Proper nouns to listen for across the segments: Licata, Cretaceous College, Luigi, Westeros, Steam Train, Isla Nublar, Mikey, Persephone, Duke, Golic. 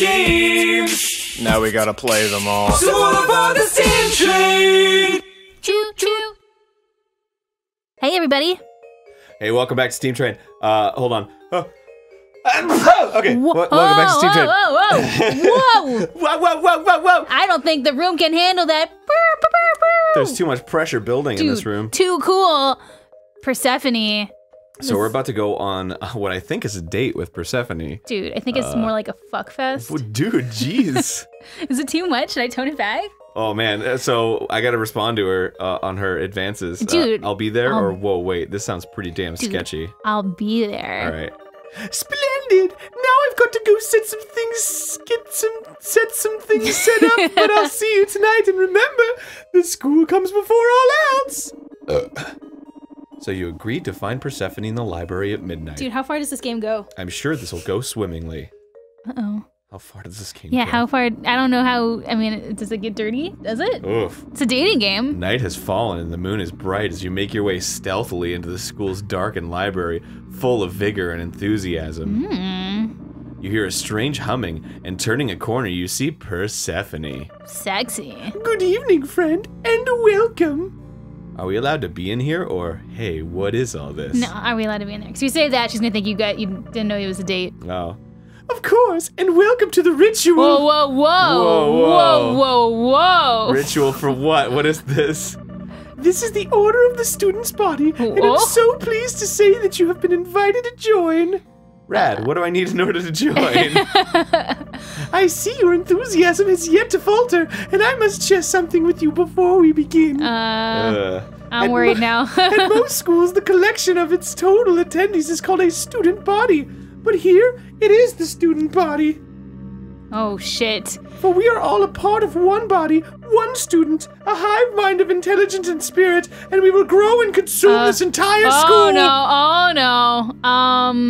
many games. Now we gotta play them all. So all aboard the Steam Train! Choo choo! Hey everybody! Hey, welcome back to Steam Train. Hold on. Oh. Okay, welcome back to Steam Train. Whoa! Whoa! I don't think the room can handle that. There's too much pressure building in this room. Too cool, Persephone. So we're about to go on what I think is a date with Persephone. Dude, I think it's more like a fuck fest. Dude, jeez. Is it too much? Should I tone it back? Oh man, so I gotta respond to her on her advances. Dude, I'll be there, or whoa, wait, this sounds pretty damn sketchy. I'll be there. All right. Splendid! Now I've got to go set some things, set some things set up. But I'll see you tonight, and remember, the school comes before all else. So you agreed to find Persephone in the library at midnight. Dude, how far does this game go? I'm sure this will go swimmingly. Uh-oh. How far does this game go? Yeah, how far? I don't know how. I mean, does it get dirty? Does it? Oof. It's a dating game. Night has fallen and the moon is bright as you make your way stealthily into the school's darkened library, full of vigor and enthusiasm. Mm. You hear a strange humming, and turning a corner, you see Persephone. Sexy. Good evening, friend, and welcome. Are we allowed to be in here, or hey, what is all this? No, are we allowed to be in there? Because if you say that, she's gonna think you didn't know it was a date. Oh. Of course, and welcome to the ritual. Whoa, whoa, whoa. Whoa, whoa, whoa. Ritual for what? What is this? This is the order of the student's body, and I'm so pleased to say that you have been invited to join. Rad, what do I need in order to join? I see your enthusiasm has yet to falter, and I must share something with you before we begin. I'm worried now. At most schools, the collection of its total attendees is called a student body. But here, it is the student body. Oh, shit. For we are all a part of one body, one student, a hive mind of intelligence and spirit, and we will grow and consume this entire school. Oh, no. Oh,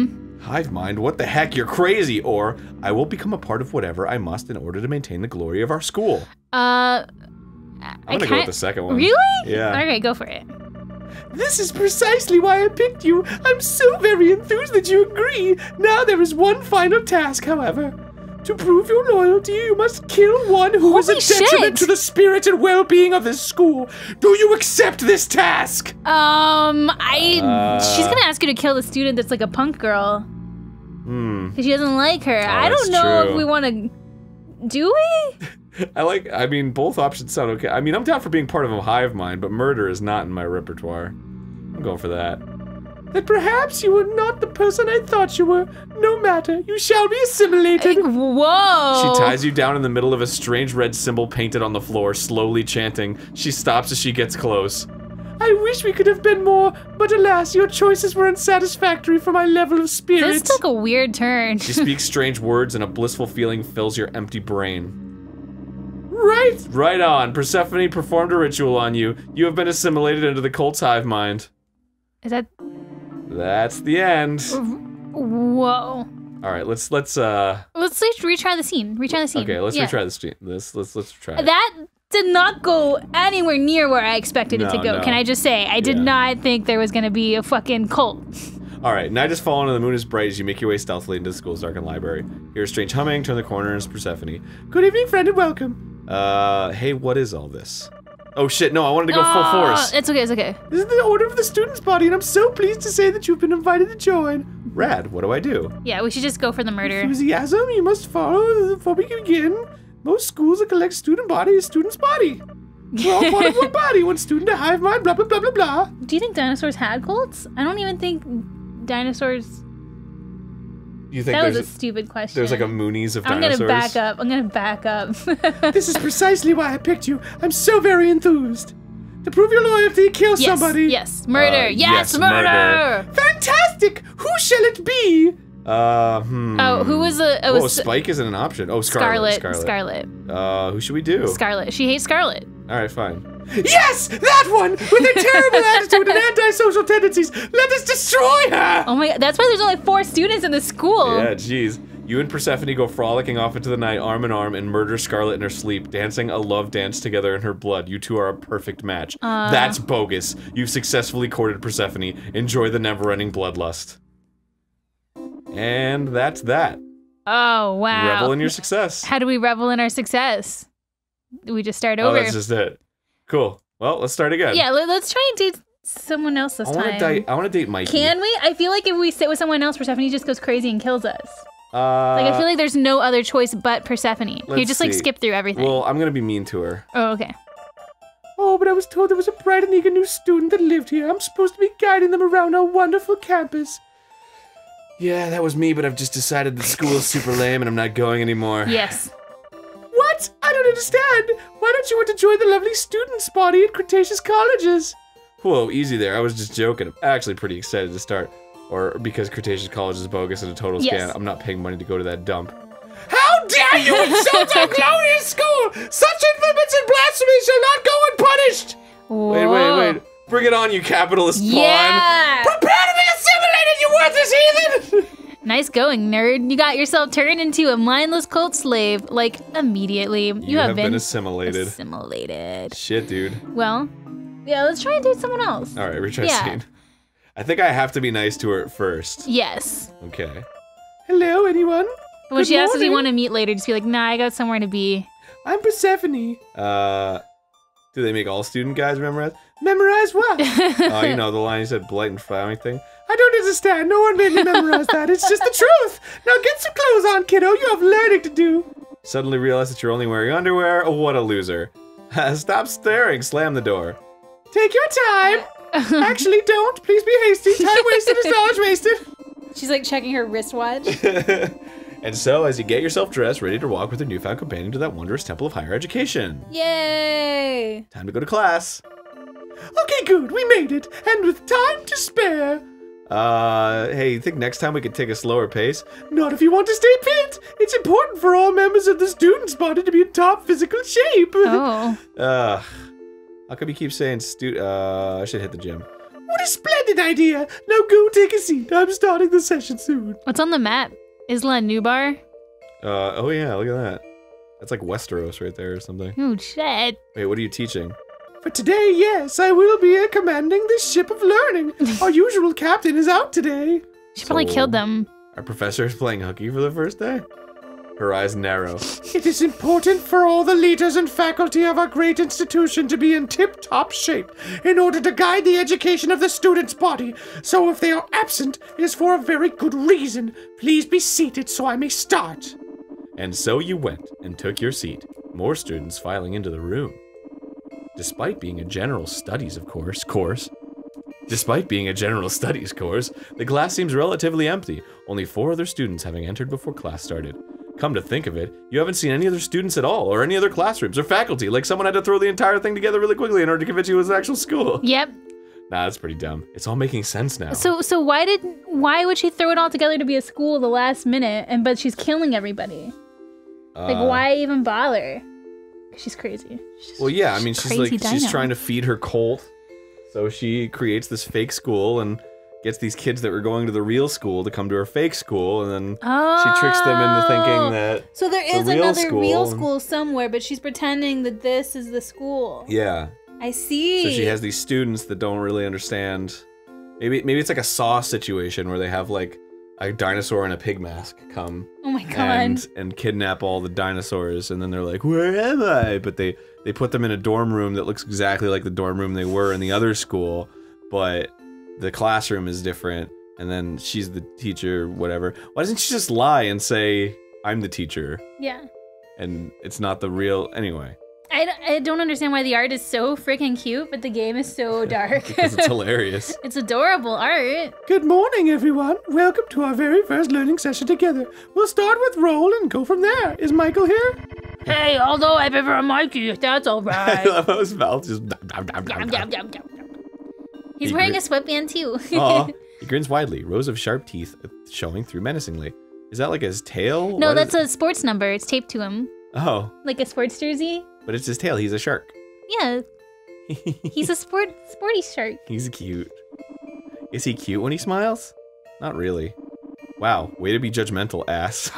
no. Hive mind? What the heck? You're crazy. Or, I will become a part of whatever I must in order to maintain the glory of our school. I'm gonna go with the second one. Really? Yeah. Okay, go for it. This is precisely why I picked you. I'm so very enthused that you agree. Now there is one final task, however. To prove your loyalty, you must kill one who is a detriment to the spirit and well-being of this school. Do you accept this task? She's gonna ask you to kill the student that's like a punk girl. Hmm. Because she doesn't like her. Oh, I don't know if we want to... Do we? I mean, both options sound okay. I mean, I'm down for being part of a hive mind, but murder is not in my repertoire. I'm going for that. That perhaps you were not the person I thought you were. No matter, you shall be assimilated. Whoa! She ties you down in the middle of a strange red symbol painted on the floor, slowly chanting. She stops as she gets close. I wish we could have been more, but alas, your choices were unsatisfactory for my level of spirit. This took a weird turn. She speaks strange words and a blissful feeling fills your empty brain. Right on. Persephone performed a ritual on you. You have been assimilated into the cult's hive mind. Is that... That's the end. Whoa. All right, let's retry the scene. Retry the scene. Okay, let's retry the scene. Let's try it. That did not go anywhere near where I expected it to go. No. Can I just say, I did not think there was going to be a fucking cult. All right, night has fallen and the moon is bright as you make your way stealthily into the school's darkened library. Hear a strange humming, turn the corner, and it's Persephone. Good evening, friend, and welcome. Hey, what is all this? Oh shit, no, I wanted to go full force. It's okay, it's okay. This is the order of the student's body, and I'm so pleased to say that you've been invited to join. Rad, what do I do? Yeah, we should just go for the murder. Enthusiasm, you must follow before we begin. Most schools that collect student body is student's body. We're all part of one body, one student, a hive mind, blah, blah, blah, blah, blah. Do you think dinosaurs had cults? I don't even think dinosaurs... You think that was a stupid question. There's like a Moonies of dinosaurs. I'm gonna back up. I'm gonna back up. This is precisely why I picked you. I'm so very enthused. To prove your loyalty, kill somebody. Yes, murder. Yes, murder. Fantastic. Who shall it be? Oh, who was a? Oh, Spike isn't an option. Oh, Scarlet. Who should we do? Scarlet. She hates Scarlet. All right, fine. Yes! That one! With a terrible attitude and antisocial tendencies! Let us destroy her! Oh my god, that's why there's only 4 students in the school! Yeah, jeez. You and Persephone go frolicking off into the night arm in arm and murder Scarlet in her sleep, dancing a love dance together in her blood. You two are a perfect match. That's bogus. You've successfully courted Persephone. Enjoy the never-ending bloodlust. And that's that. Oh, wow. Revel in your success. How do we revel in our success? We just start over. Oh, that's just it. Cool. Well, let's start again. Yeah, let's try and date someone else this time. I want to date Mikey. Can we? I feel like if we sit with someone else, Persephone just goes crazy and kills us. Like, I feel like there's no other choice but Persephone. You just, like, skip through everything. Well, I'm going to be mean to her. Oh, okay. Oh, but I was told there was a bright and eager new student that lived here. I'm supposed to be guiding them around our wonderful campus. Yeah, that was me, but I've just decided the school is super lame and I'm not going anymore. Yes. What? I don't understand. Why don't you want to join the lovely students' body at Cretaceous Colleges? Whoa, easy there. I was just joking. I'm actually pretty excited to start. Or because Cretaceous College is bogus and a total scam, yes. I'm not paying money to go to that dump. How dare you insult our glorious school! Such infamous and blasphemy shall not go unpunished! Whoa. Wait. Bring it on, you capitalist pawn! Prepare to be assimilated, you worthless heathen! Nice going, nerd. You got yourself turned into a mindless cult slave, like, immediately. You have been assimilated. Shit, dude. Well, yeah, let's try and date someone else. Alright, retry scene. I think I have to be nice to her at first. Yes. Okay. Hello, anyone? When she asks if you want to meet later, just be like, nah, I got somewhere to be. I'm Persephone. Do they make all student guys memorize? Memorize what? Oh, you know, the line you said, blight and flowering thing. I don't understand. No one made me memorize that. It's just the truth. Now get some clothes on, kiddo. You have learning to do. Suddenly realize that you're only wearing underwear. Oh, what a loser. Stop staring. Slam the door. Take your time. Actually, don't. Please be hasty. Time wasted is knowledge wasted. She's like checking her wristwatch. And so, as you get yourself dressed, ready to walk with your newfound companion to that wondrous temple of higher education. Yay! Time to go to class. Okay, good, we made it, and with time to spare. Hey, you think next time we could take a slower pace? Not if you want to stay fit. It's important for all members of the student's body to be in top physical shape. Oh. How come you keep saying I should hit the gym. What a splendid idea! Now go take a seat, I'm starting the session soon. What's on the map? Isla Nublar? Oh yeah, look at that. That's like Westeros right there or something. Oh shit. Wait, what are you teaching? For today, yes, I will be commanding this ship of learning. Our usual captain is out today. She probably killed them. Our professor is playing hooky for the first day? Her eyes narrow. It is important for all the leaders and faculty of our great institution to be in tip-top shape in order to guide the education of the student's body. So if they are absent, it is for a very good reason. Please be seated so I may start. And so you went and took your seat, more students filing into the room. Despite being a general studies, of course, Despite being a general studies course, the class seems relatively empty, only 4 other students having entered before class started. Come to think of it, you haven't seen any other students at all, or any other classrooms, or faculty. Like, someone had to throw the entire thing together really quickly in order to convince you it was an actual school. Yep. Nah, that's pretty dumb. It's all making sense now. So why would she throw it all together to be a school the last minute, but she's killing everybody? Like, why even bother? She's crazy. Well, yeah, I mean, she's trying to feed her cult. So she creates this fake school, and gets these kids that were going to the real school to come to her fake school, and then she tricks them into thinking that so there is another real school somewhere, but she's pretending that this is the school. Yeah. I see. So she has these students that don't really understand. Maybe it's like a Saw situation where they have like a dinosaur in a pig mask come. Oh my god. And kidnap all the dinosaurs, and then they're like, where am I? But they put them in a dorm room that looks exactly like the dorm room they were in the other school, but the classroom is different, and then she's the teacher, whatever. Why doesn't she just lie and say, I'm the teacher? Yeah. And it's not the real, anyway. I don't understand why the art is so freaking cute, but the game is so dark. Because it's hilarious. It's adorable art. Good morning, everyone. Welcome to our very first learning session together. We'll start with roll and go from there. Is Michael here? Hey, although I prefer Mikey, that's all right. I love how his mouth just... He's wearing a sweatband too. Aw. He grins widely, rows of sharp teeth showing through menacingly. Is that like his tail? No, that's a sports number. It's taped to him. Oh. Like a sports jersey. But it's his tail. He's a shark. Yeah. He's a sporty shark. He's cute. Is he cute when he smiles? Not really. Wow. Way to be judgmental, ass.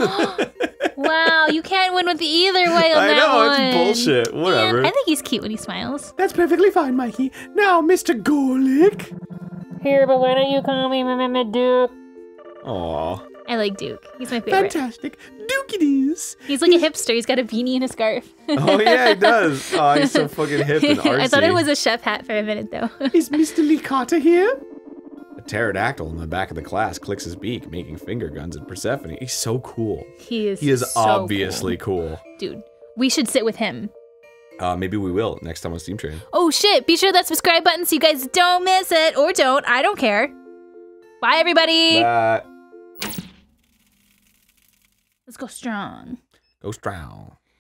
Wow, you can't win with either way on that one. I know, it's bullshit. Whatever. Yeah, I think he's cute when he smiles. That's perfectly fine, Mikey. Now, Mr. Golic. Here, but why don't you call me Duke? Aw. I like Duke. He's my favorite. Fantastic. dookities. He's like a hipster. He's got a beanie and a scarf. Oh, yeah, he does. Oh, he's so fucking hip and artsy. I thought it was a chef hat for a minute, though. Is Mr. Licata here? A pterodactyl in the back of the class clicks his beak, making finger guns at Persephone. He's so cool. He is so obviously cool. Dude, we should sit with him. Maybe we will next time on Steam Train. Oh, shit. Be sure that subscribe button so you guys don't miss it. Or don't. I don't care. Bye, everybody. Bye. Let's go strong. Go strong.